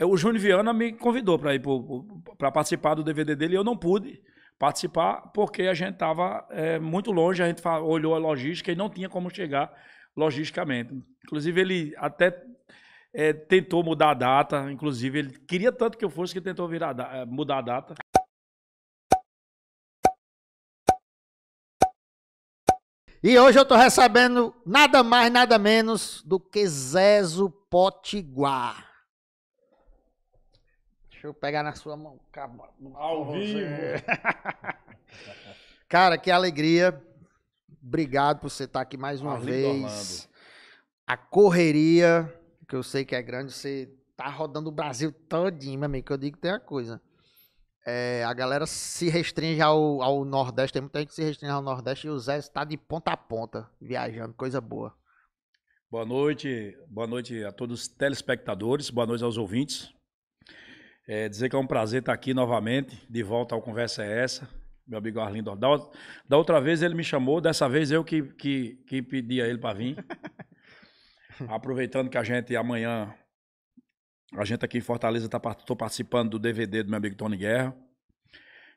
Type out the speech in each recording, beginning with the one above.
O Júnior Viana me convidou para ir para participar do DVD dele e eu não pude participar porque a gente estava muito longe, a gente olhou a logística e não tinha como chegar logisticamente. Inclusive, ele até tentou mudar a data, inclusive, ele queria tanto que eu fosse que tentou mudar a data. E hoje eu tô recebendo nada mais, nada menos do que Zezo Potiguar. Deixa eu pegar na sua mão. Ao vivo. Cara, que alegria. Obrigado por você estar aqui mais uma vez. A correria, que eu sei que é grande, você tá rodando o Brasil todinho, meu amigo, que eu digo que tem uma coisa. A galera se restringe ao Nordeste, tem muita gente que se restringe ao Nordeste e o Zé está de ponta a ponta, viajando, coisa boa. Boa noite a todos os telespectadores, boa noite aos ouvintes. Dizer que é um prazer estar aqui novamente, de volta ao Conversa É Essa, meu amigo Arlindo Orlando. Da outra vez ele me chamou, dessa vez eu que pedi a ele para vir. Aproveitando que a gente amanhã... A gente aqui em Fortaleza, estou participando do DVD do meu amigo Tony Guerra,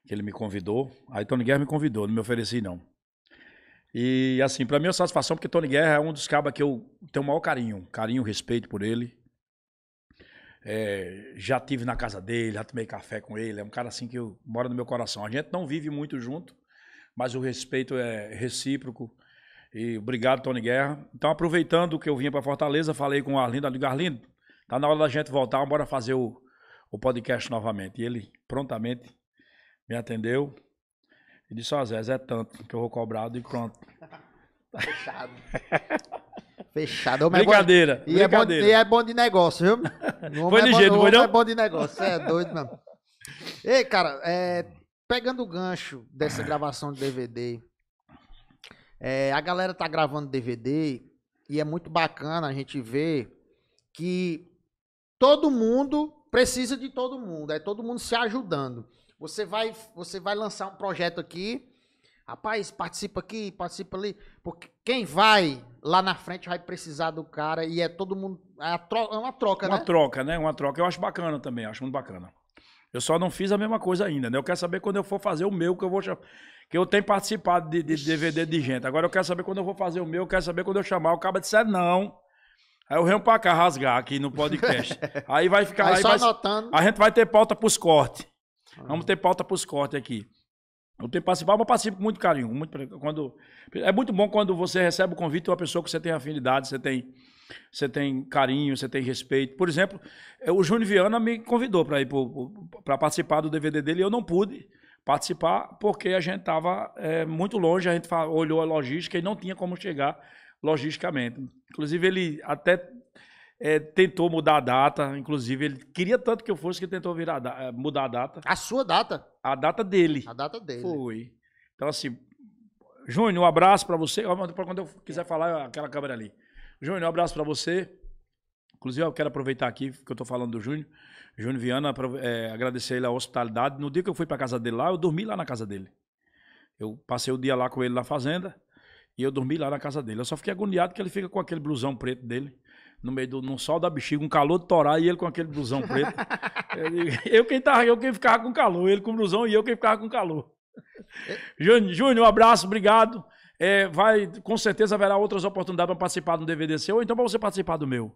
que ele me convidou. Aí Tony Guerra me convidou, não me ofereci não. E assim, para mim é uma satisfação, porque Tony Guerra é um dos cabas que eu tenho o maior carinho, respeito por ele. Já estive na casa dele, já tomei café com ele, é um cara assim que mora no meu coração. A gente não vive muito junto, mas o respeito é recíproco. E obrigado, Tony Guerra. Então, aproveitando que eu vinha para Fortaleza, falei com o Arlindo, digo, Arlindo, tá na hora da gente voltar, bora fazer o podcast novamente. E ele prontamente me atendeu e disse, ó, Zé, é tanto que eu vou cobrado e pronto. Fechado. Fechado. Brincadeira. E brincadeira. É bom de negócio, viu? Foi ligeiro, não? É bom de negócio, é doido mesmo. Ei, cara, pegando o gancho dessa gravação de DVD, a galera tá gravando DVD e é muito bacana a gente ver que todo mundo precisa de todo mundo, é todo mundo se ajudando. Você vai lançar um projeto aqui, rapaz, participa aqui, participa ali, porque quem vai lá na frente vai precisar do cara e é todo mundo, é uma troca, né? Uma troca, né? Uma troca, eu acho bacana também, acho muito bacana. Eu só não fiz a mesma coisa ainda, né? Eu quero saber quando eu for fazer o meu, que eu tenho participado de DVD de gente, agora eu quero saber quando eu vou fazer o meu, eu quero saber quando eu chamar, o cara disser não. Aí eu venho pra cá rasgar aqui no podcast. Aí vai ficar... Aí só anotando. A gente vai ter pauta pros cortes. Vamos ter pauta pros cortes aqui. Eu tenho participado, mas participo com muito carinho. É muito bom quando você recebe o convite de uma pessoa que você tem afinidade, você tem carinho, você tem respeito. Por exemplo, o Júnior Viana me convidou para ir para participar do DVD dele e eu não pude participar porque a gente estava muito longe, a gente olhou a logística e não tinha como chegar logisticamente. Inclusive, ele até tentou mudar a data, inclusive, ele queria tanto que eu fosse que tentou mudar a data. A sua data? A data dele. A data dele. Foi. Então, assim, Júnior, um abraço para você. Quando eu quiser falar, aquela câmera ali. Júnior, um abraço para você. Inclusive, eu quero aproveitar aqui, que eu estou falando do Júnior. Júnior Viana, agradecer ele a hospitalidade. No dia que eu fui para casa dele lá, eu dormi lá na casa dele. Eu passei o dia lá com ele na fazenda. E eu dormi lá na casa dele. Eu só fiquei agoniado que ele fica com aquele blusão preto dele, no meio num sol da bexiga, um calor de torar, e ele com aquele blusão preto. Eu quem ficava com calor, ele com blusão e eu quem ficava com calor. Júnior, um abraço, obrigado. Com certeza haverá outras oportunidades para participar do DVD seu, ou então para você participar do meu.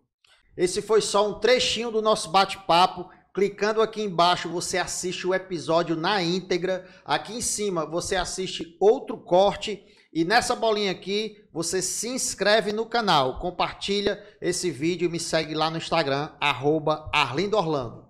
Esse foi só um trechinho do nosso bate-papo. Clicando aqui embaixo, você assiste o episódio na íntegra. Aqui em cima, você assiste outro corte. E nessa bolinha aqui, você se inscreve no canal, compartilha esse vídeo e me segue lá no Instagram, @ArlindoOrlando.